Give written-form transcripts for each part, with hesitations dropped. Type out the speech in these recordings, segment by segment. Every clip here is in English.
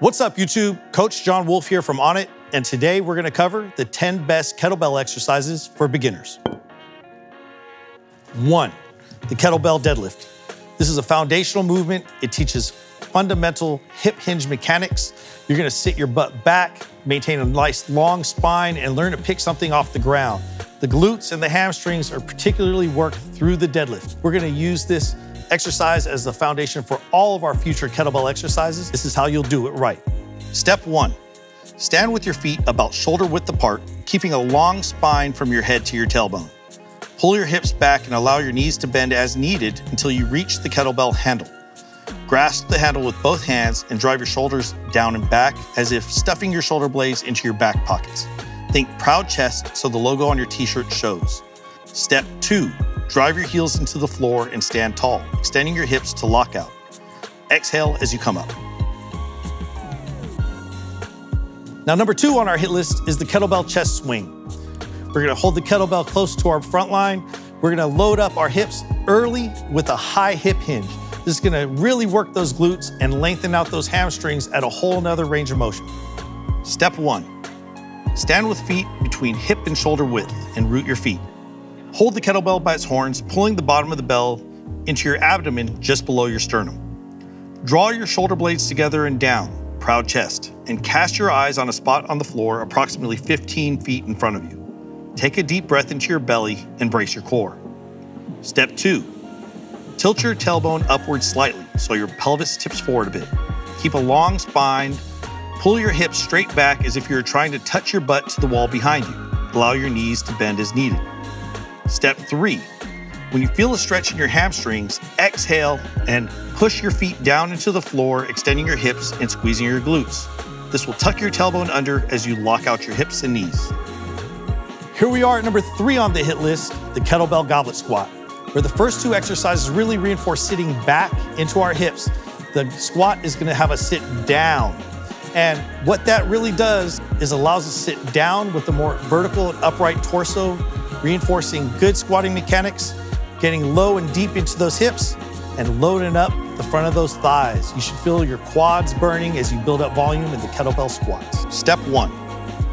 What's up, YouTube? Coach John Wolf here from Onnit, and today we're gonna cover the 10 best kettlebell exercises for beginners. 1, the kettlebell deadlift. This is a foundational movement. It teaches fundamental hip hinge mechanics. You're gonna sit your butt back, maintain a nice long spine, and learn to pick something off the ground. The glutes and the hamstrings are particularly worked through the deadlift. We're gonna use this exercise as the foundation for all of our future kettlebell exercises. This is how you'll do it right. Step 1, stand with your feet about shoulder width apart, keeping a long spine from your head to your tailbone. Pull your hips back and allow your knees to bend as needed until you reach the kettlebell handle. Grasp the handle with both hands and drive your shoulders down and back as if stuffing your shoulder blades into your back pockets. Think proud chest so the logo on your t-shirt shows. Step 2, drive your heels into the floor and stand tall, extending your hips to lock out. Exhale as you come up. Now, number 2 on our hit list is the kettlebell chest swing. We're gonna hold the kettlebell close to our front line. We're gonna load up our hips early with a high hip hinge. This is gonna really work those glutes and lengthen out those hamstrings at a whole nother range of motion. Step 1, stand with feet between hip and shoulder width and root your feet. Hold the kettlebell by its horns, pulling the bottom of the bell into your abdomen just below your sternum. Draw your shoulder blades together and down, proud chest, and cast your eyes on a spot on the floor approximately 15 feet in front of you. Take a deep breath into your belly and brace your core. Step 2, tilt your tailbone upward slightly so your pelvis tips forward a bit. Keep a long spine, pull your hips straight back as if you're trying to touch your butt to the wall behind you. Allow your knees to bend as needed. Step 3, when you feel a stretch in your hamstrings, exhale and push your feet down into the floor, extending your hips and squeezing your glutes. This will tuck your tailbone under as you lock out your hips and knees. Here we are at number 3 on the hit list, the kettlebell goblet squat, where the first 2 exercises really reinforce sitting back into our hips. The squat is gonna have us sit down. And what that really does is allows us to sit down with a more vertical and upright torso, reinforcing good squatting mechanics, getting low and deep into those hips, and loading up the front of those thighs. You should feel your quads burning as you build up volume in the kettlebell squats. Step 1,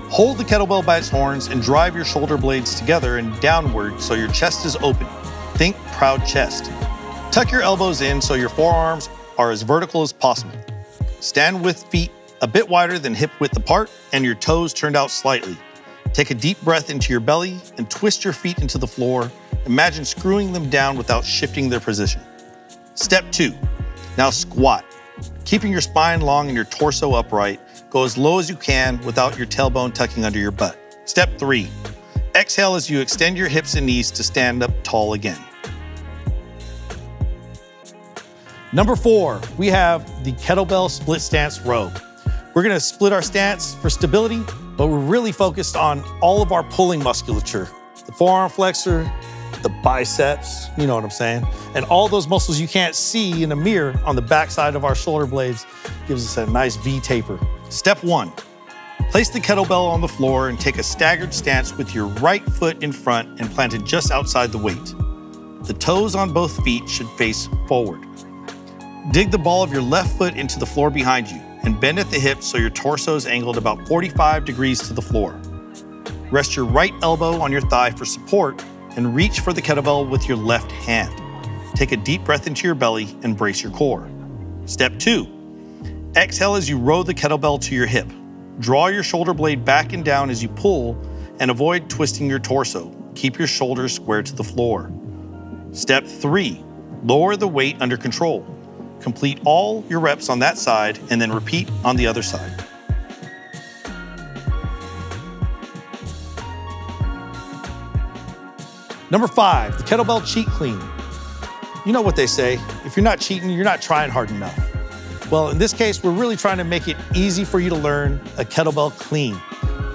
hold the kettlebell by its horns and drive your shoulder blades together and downward so your chest is open. Think proud chest. Tuck your elbows in so your forearms are as vertical as possible. Stand with feet a bit wider than hip width apart and your toes turned out slightly. Take a deep breath into your belly and twist your feet into the floor. Imagine screwing them down without shifting their position. Step 2, now squat. Keeping your spine long and your torso upright, go as low as you can without your tailbone tucking under your butt. Step 3, exhale as you extend your hips and knees to stand up tall again. Number 4, we have the kettlebell split stance row. We're gonna split our stance for stability, but we're really focused on all of our pulling musculature. The forearm flexor, the biceps, you know what I'm saying? And all those muscles you can't see in a mirror on the backside of our shoulder blades gives us a nice V taper. Step 1, place the kettlebell on the floor and take a staggered stance with your right foot in front and planted just outside the weight. The toes on both feet should face forward. Dig the ball of your left foot into the floor behind you and bend at the hips so your torso is angled about 45 degrees to the floor. Rest your right elbow on your thigh for support and reach for the kettlebell with your left hand. Take a deep breath into your belly and brace your core. Step 2, exhale as you row the kettlebell to your hip. Draw your shoulder blade back and down as you pull and avoid twisting your torso. Keep your shoulders square to the floor. Step 3, lower the weight under control. Complete all your reps on that side and then repeat on the other side. Number 5, the kettlebell cheat clean. You know what they say, if you're not cheating, you're not trying hard enough. Well, in this case, we're really trying to make it easy for you to learn a kettlebell clean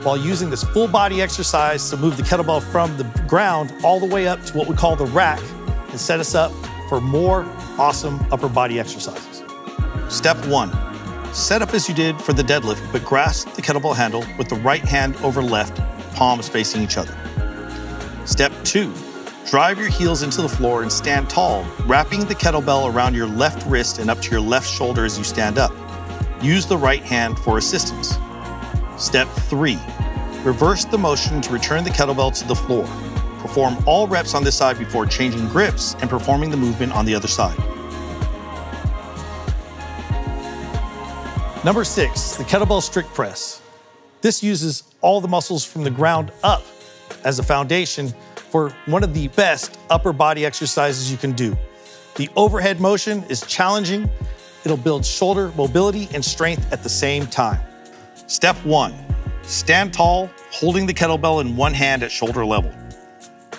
while using this full body exercise to move the kettlebell from the ground all the way up to what we call the rack and set us up for more awesome upper body exercises. Step 1, set up as you did for the deadlift, but grasp the kettlebell handle with the right hand over left, palms facing each other. Step 2, drive your heels into the floor and stand tall, wrapping the kettlebell around your left wrist and up to your left shoulder as you stand up. Use the right hand for assistance. Step 3. Reverse the motion to return the kettlebell to the floor. Perform all reps on this side before changing grips and performing the movement on the other side. Number 6, the kettlebell strict press. This uses all the muscles from the ground up as a foundation for one of the best upper body exercises you can do. The overhead motion is challenging. It'll build shoulder mobility and strength at the same time. Step 1, stand tall, holding the kettlebell in one hand at shoulder level.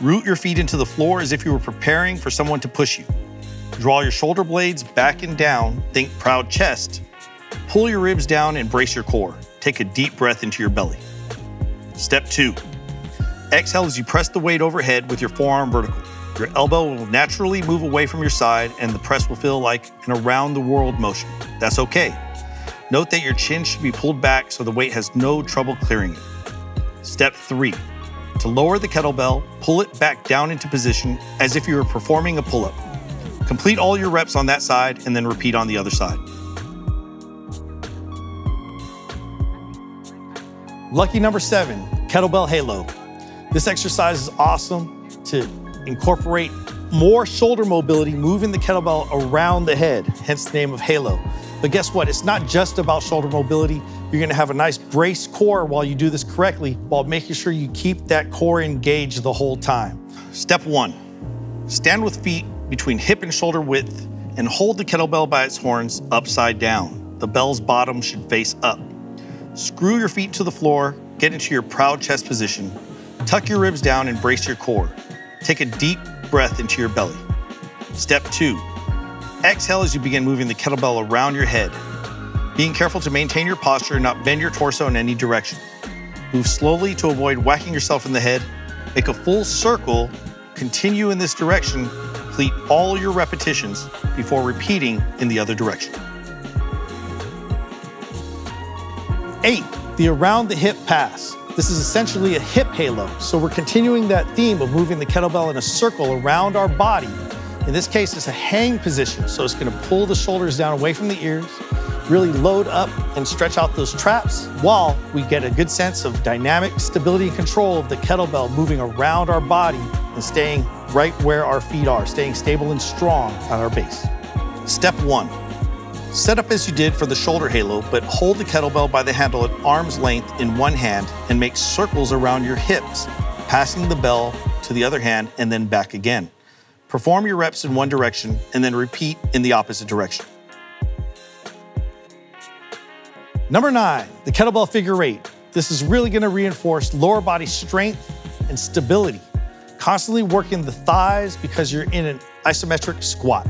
Root your feet into the floor as if you were preparing for someone to push you. Draw your shoulder blades back and down, think proud chest. Pull your ribs down and brace your core. Take a deep breath into your belly. Step 2, exhale as you press the weight overhead with your forearm vertical. Your elbow will naturally move away from your side and the press will feel like an around the world motion. That's okay. Note that your chin should be pulled back so the weight has no trouble clearing it. Step 3, to lower the kettlebell, pull it back down into position as if you were performing a pull-up. Complete all your reps on that side and then repeat on the other side. Lucky number 7, kettlebell halo. This exercise is awesome to incorporate more shoulder mobility, moving the kettlebell around the head, hence the name of halo. But guess what? It's not just about shoulder mobility. You're gonna have a nice braced core while you do this correctly, while making sure you keep that core engaged the whole time. Step 1, stand with feet between hip and shoulder width and hold the kettlebell by its horns upside down. The bell's bottom should face up. Screw your feet to the floor, get into your proud chest position, tuck your ribs down and brace your core. Take a deep breath into your belly. Step 2, exhale as you begin moving the kettlebell around your head, being careful to maintain your posture and not bend your torso in any direction. Move slowly to avoid whacking yourself in the head, make a full circle, continue in this direction, complete all your repetitions before repeating in the other direction. 8, the around the hip pass. This is essentially a hip halo. So we're continuing that theme of moving the kettlebell in a circle around our body. In this case, it's a hang position. So it's gonna pull the shoulders down away from the ears, really load up and stretch out those traps while we get a good sense of dynamic stability and control of the kettlebell moving around our body and staying right where our feet are, staying stable and strong on our base. Step 1. Set up as you did for the shoulder halo, but hold the kettlebell by the handle at arm's length in one hand and make circles around your hips, passing the bell to the other hand and then back again. Perform your reps in one direction and then repeat in the opposite direction. Number 9, the kettlebell figure 8. This is really gonna reinforce lower body strength and stability. Constantly working the thighs because you're in an isometric squat.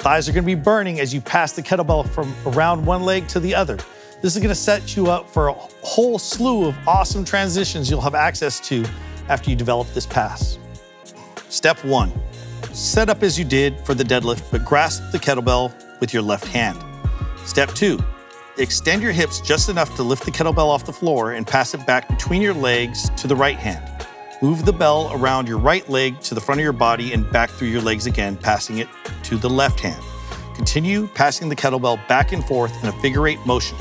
Thighs are gonna be burning as you pass the kettlebell from around one leg to the other. This is gonna set you up for a whole slew of awesome transitions you'll have access to after you develop this pass. Step 1, set up as you did for the deadlift, but grasp the kettlebell with your left hand. Step 2, extend your hips just enough to lift the kettlebell off the floor and pass it back between your legs to the right hand. Move the bell around your right leg to the front of your body and back through your legs again, passing it to the left hand. Continue passing the kettlebell back and forth in a figure 8 motion.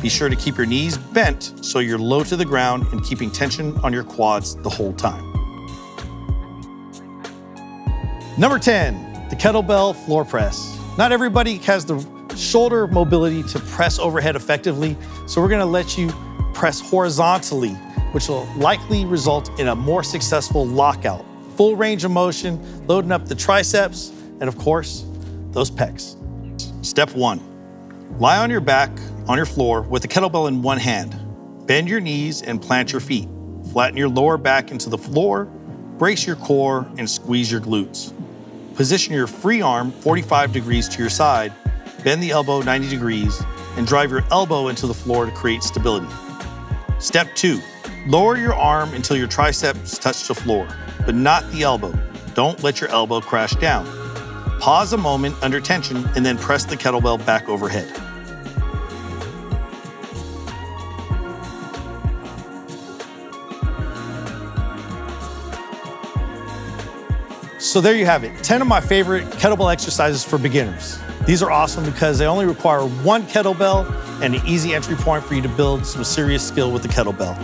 Be sure to keep your knees bent so you're low to the ground and keeping tension on your quads the whole time. Number 10, the kettlebell floor press. Not everybody has the shoulder mobility to press overhead effectively, so we're gonna let you press horizontally, which will likely result in a more successful lockout. Full range of motion, loading up the triceps, and of course, those pecs. Step 1, lie on your back on your floor with the kettlebell in one hand. Bend your knees and plant your feet. Flatten your lower back into the floor, brace your core, and squeeze your glutes. Position your free arm 45 degrees to your side, bend the elbow 90 degrees, and drive your elbow into the floor to create stability. Step 2, lower your arm until your triceps touch the floor, but not the elbow. Don't let your elbow crash down. Pause a moment under tension and then press the kettlebell back overhead. So there you have it, 10 of my favorite kettlebell exercises for beginners. These are awesome because they only require one kettlebell and an easy entry point for you to build some serious skill with the kettlebell.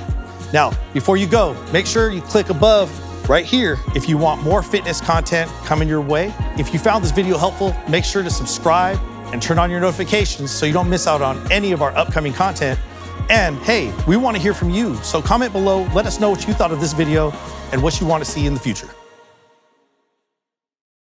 Now, before you go, make sure you click above right here if you want more fitness content coming your way. If you found this video helpful, make sure to subscribe and turn on your notifications so you don't miss out on any of our upcoming content. And hey, we want to hear from you, so comment below, let us know what you thought of this video and what you want to see in the future.